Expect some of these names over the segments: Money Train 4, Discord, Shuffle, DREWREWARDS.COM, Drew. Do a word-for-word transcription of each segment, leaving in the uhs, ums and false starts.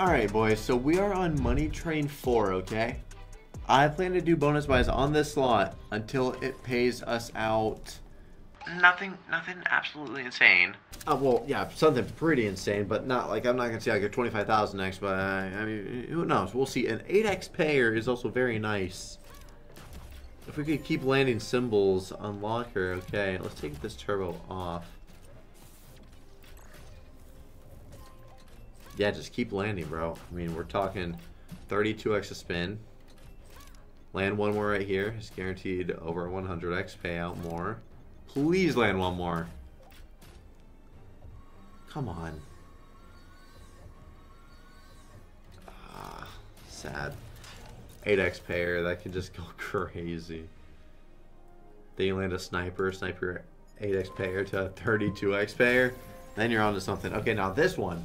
Alright boys, so we are on Money Train four, okay? I plan to do bonus buys on this slot until it pays us out. Nothing, nothing absolutely insane. Uh, well, yeah, something pretty insane, but not like, I'm not going to say like a twenty-five thousand X, but uh, I mean, who knows? We'll see. An eight X payer is also very nice. If we could keep landing symbols, unlock her, okay. Let's take this turbo off. Yeah, just keep landing, bro. I mean, we're talking thirty-two X a spin. Land one more right here. It's guaranteed over one hundred X payout more. Please land one more. Come on. Ah, sad. eight X payer, that could just go crazy. Then you land a sniper, sniper eight X payer to a thirty-two X payer. Then you're on to something. Okay, now this one.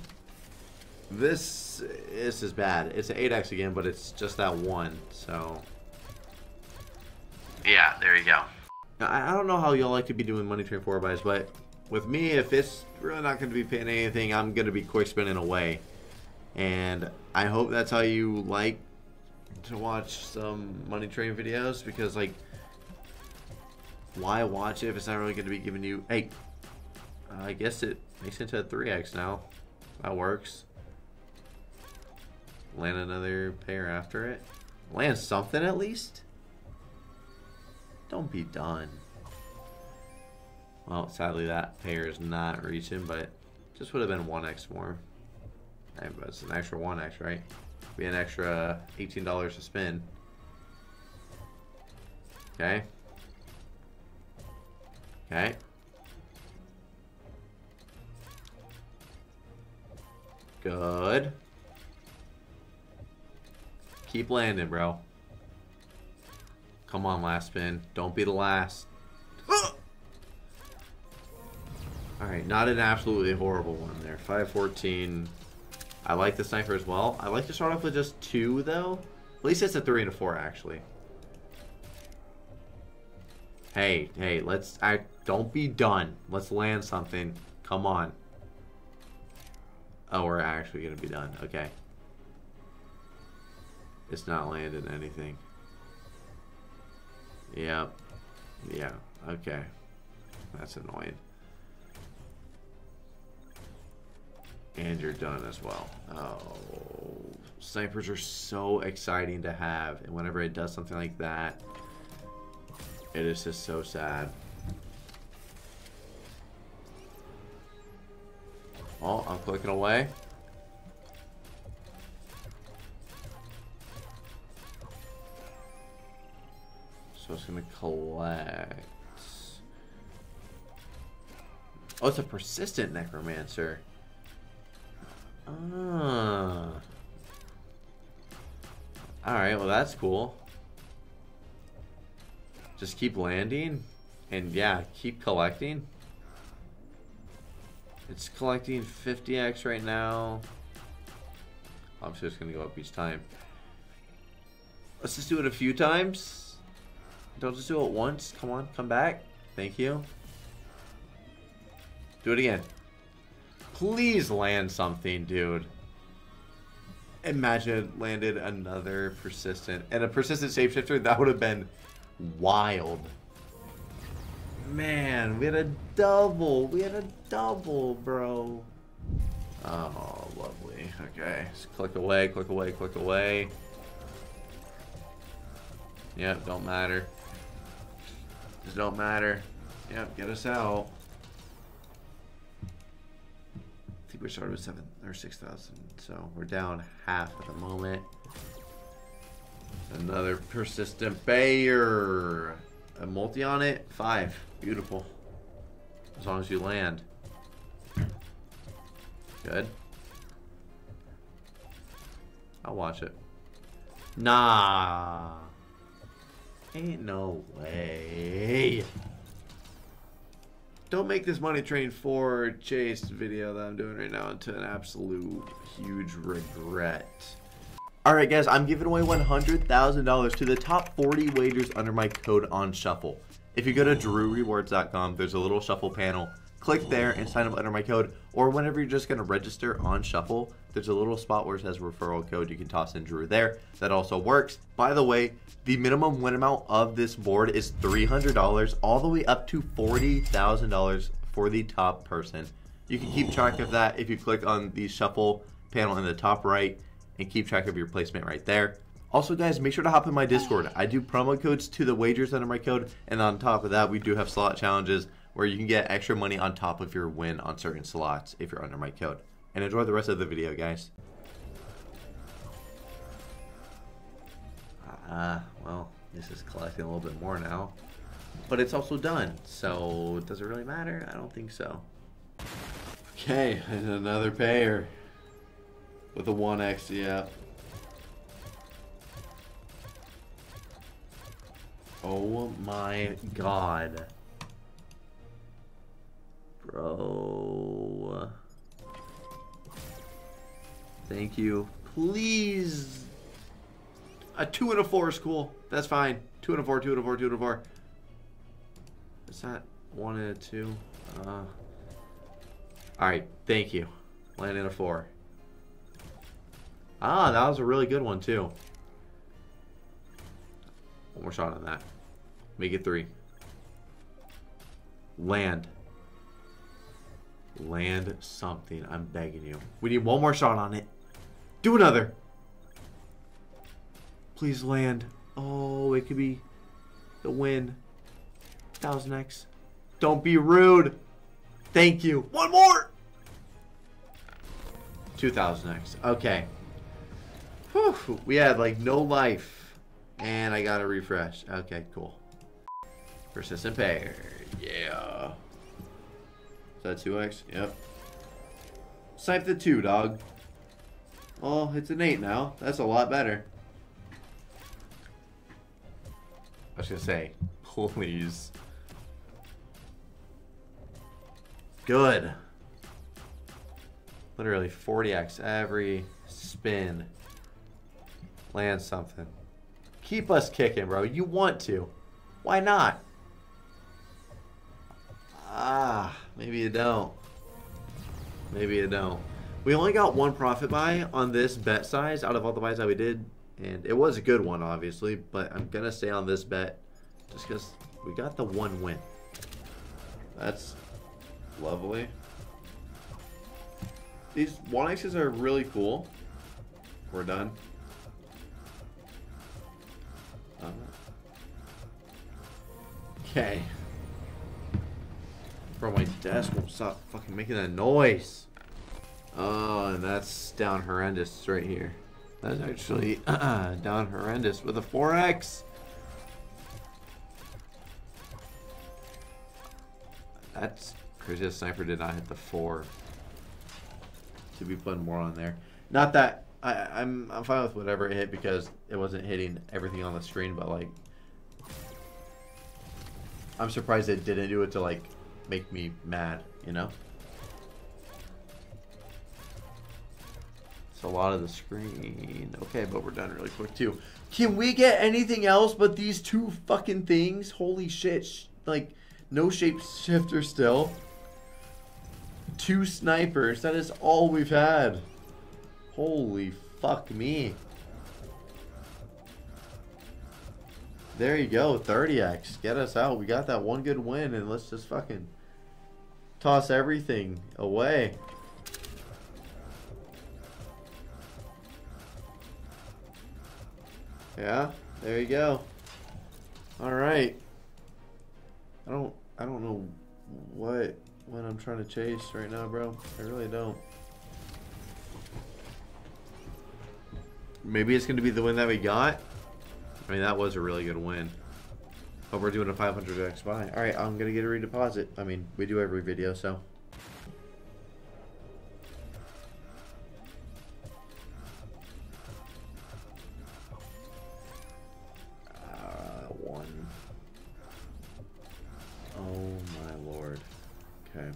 This, this is bad. It's an eight X again, but it's just that one, so. Yeah, there you go. Now, I don't know how y'all like to be doing Money Train four buys, but with me, if it's really not going to be paying anything, I'm going to be quick spinning away. And I hope that's how you like to watch some Money Train videos, because, like, why watch it if it's not really going to be giving you. Hey, I guess it makes it into a three X now. That works. Land another pair after it. Land something at least. Don't be done. Well, sadly that pair is not reaching, but just would have been one X more. Hey, but it's an extra one X, right? Be an extra eighteen dollars to spin. Okay. Okay. Good. Keep landing, bro. Come on, last spin. Don't be the last. Alright, not an absolutely horrible one there. five fourteen. I like the sniper as well. I like to start off with just two, though. At least it's a three and a four, actually. Hey, hey, let's... I don't be done. Let's land something. Come on. Oh, we're actually going to be done. Okay. It's not landing anything. Yep. Yeah. Okay. That's annoying. And you're done as well. Oh. Snipers are so exciting to have. And whenever it does something like that, it is just so sad. Oh, I'm clicking away. So it's going to collect. Oh, it's a persistent necromancer. Ah. Alright, well that's cool. Just keep landing. And yeah, keep collecting. It's collecting fifty X right now. Obviously it's going to go up each time. Let's just do it a few times. Don't just do it once. Come on, come back. Thank you. Do it again. Please land something, dude. Imagine it landed another persistent. And a persistent shapeshifter, that would have been wild. Man, we had a double. We had a double, bro. Oh, lovely. Okay. Just click away, click away, click away. Yep, don't matter. Just don't matter. Yep, get us out. I think we started with seven or six thousand, so we're down half at the moment. Another persistent payer. A multi on it, five. Beautiful. As long as you land. Good. I'll watch it. Nah. Ain't no way. Don't make this Money Train four chase video that I'm doing right now into an absolute huge regret. Alright guys, I'm giving away one hundred thousand dollars to the top forty wagers under my code on Shuffle. If you go to Drew Rewards dot com, there's a little Shuffle panel. Click there and sign up under my code, or whenever you're just going to register on Shuffle, there's a little spot where it says referral code. You can toss in Drew there. That also works. By the way, the minimum win amount of this board is three hundred dollars all the way up to forty thousand dollars for the top person. You can keep track of that if you click on the shuffle panel in the top right and keep track of your placement right there. Also, guys, make sure to hop in my Discord. I do promo codes to the wagers under my code, and on top of that, we do have slot challenges where you can get extra money on top of your win on certain slots if you're under my code. And enjoy the rest of the video, guys. Ah, uh, well, this is collecting a little bit more now, but it's also done, so does it really matter? I don't think so. Okay, and another payer with a one X, yeah. Oh my god. Bro. Thank you. Please. A two and a four is cool. That's fine. Two and a four, two and a four, two and a four. Is that one and a two? Uh, Alright, thank you. Land in a four. Ah, that was a really good one too. One more shot on that. Make it three. Land. Land something. I'm begging you. We need one more shot on it. Do another. Please land. Oh, it could be the win. one thousand X. Don't be rude. Thank you. One more. two thousand X. Okay. Whew. We had like no life. And I got a refresh. Okay, cool. Persistent pair. Yeah. Is that two X? Yep. Snipe the two, dog. Oh, it's an eight now. That's a lot better. I was going to say, please. Good. Literally forty X every spin. Land something. Keep us kicking, bro. You want to. Why not? Ah, maybe you don't. Maybe you don't. We only got one profit buy on this bet size out of all the buys that we did. And it was a good one, obviously. But I'm going to stay on this bet just because we got the one win. That's lovely. These one X's are really cool. We're done. Okay. Bro, my desk won't stop fucking making that noise. Oh, and that's down horrendous right here. That's actually uh, down horrendous with a four X. That's crazy. The sniper did not hit the four. Should be putting more on there. Not that I, I'm I'm fine with whatever it hit because it wasn't hitting everything on the screen, but like. I'm surprised it didn't do it to, like, make me mad, you know? It's a lot of the screen. Okay, but we're done really quick, too. Can we get anything else but these two fucking things? Holy shit. Sh like, no shapeshifter still. Two snipers. That is all we've had. Holy fuck me. There you go, thirty X. Get us out. We got that one good win, and let's just fucking toss everything away. Yeah, there you go. All right. I don't, I don't know what what I'm trying to chase right now, bro. I really don't. Maybe it's gonna be the win that we got. I mean, that was a really good win. But we're doing a five hundred X buy. Alright, I'm going to get a redeposit. I mean, we do every video, so. Uh, one. Oh, my lord. Okay.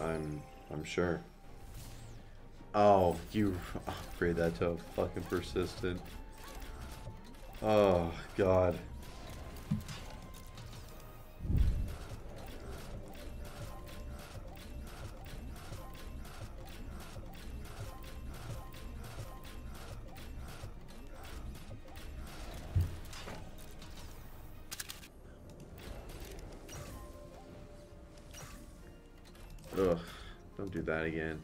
I'm, I'm sure. Oh, you upgrade that to a fucking persistent. Oh, God. Ugh, don't do that again.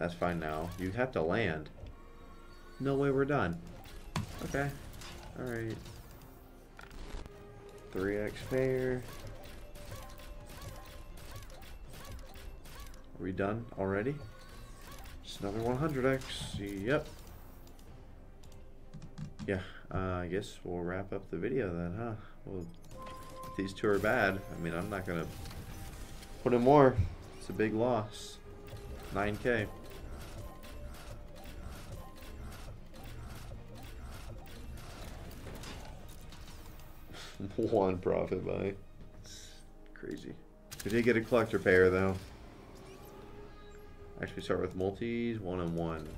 That's fine now. You have to land. No way, we're done. Okay. Alright. three X fair. Are we done already? Just another one hundred X. Yep. Yeah, uh, I guess we'll wrap up the video then, huh? Well, if these two are bad, I mean, I'm not going to put in more. It's a big loss. nine K. One profit buy. It's crazy. We did get a collector pair though. Actually start with multis, one and one.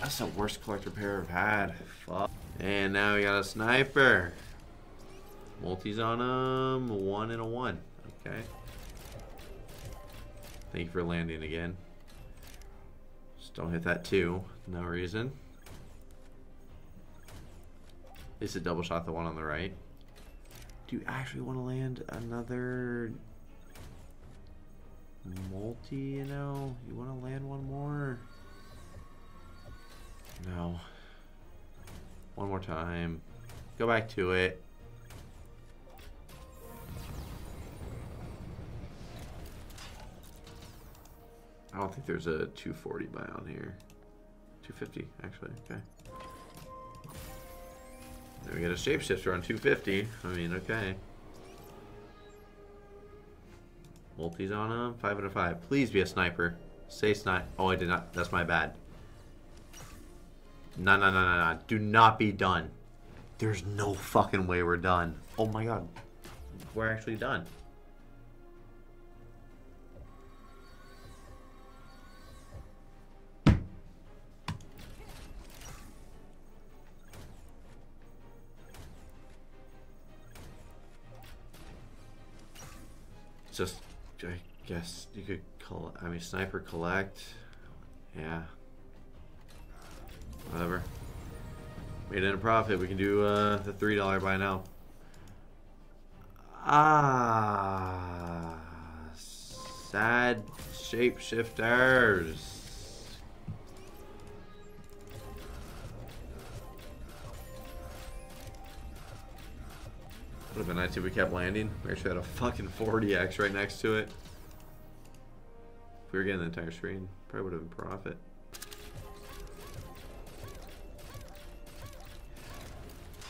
That's the worst collector pair I've had. Fuck. And now we got a sniper. Multis on them, one and a one. Okay. Thank you for landing again. Just don't hit that two. No reason. At least it double shot the one on the right. Do you actually want to land another multi, you know? You want to land one more? No. One more time. Go back to it. I don't think there's a two forty buy on here. two fifty, actually. Okay. Then we get a shapeshifter on two fifty. I mean, okay. Multis on them. Five out of five. Please be a sniper. Say snipe. Oh, I did not. That's my bad. No, no, no, no, no. Do not be done. There's no fucking way we're done. Oh my God. We're actually done. Just, I guess you could call it, I mean, sniper collect. Yeah. Whatever. Made it a profit. We can do uh, the three dollar buy now. Ah. Sad shapeshifters. Would have been nice if we kept landing. We actually had a fucking forty X right next to it. If we were getting the entire screen, probably would have been profit.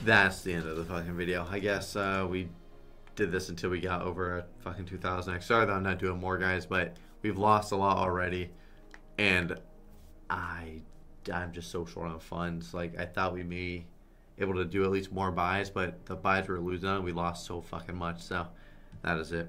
That's the end of the fucking video. I guess uh, we did this until we got over a fucking two thousand X. Sorry that I'm not doing more, guys, but we've lost a lot already. And I, I'm just so short on funds. Like, I thought we may... able to do at least more buys, but the buys we were losing on, we lost so fucking much. So that is it.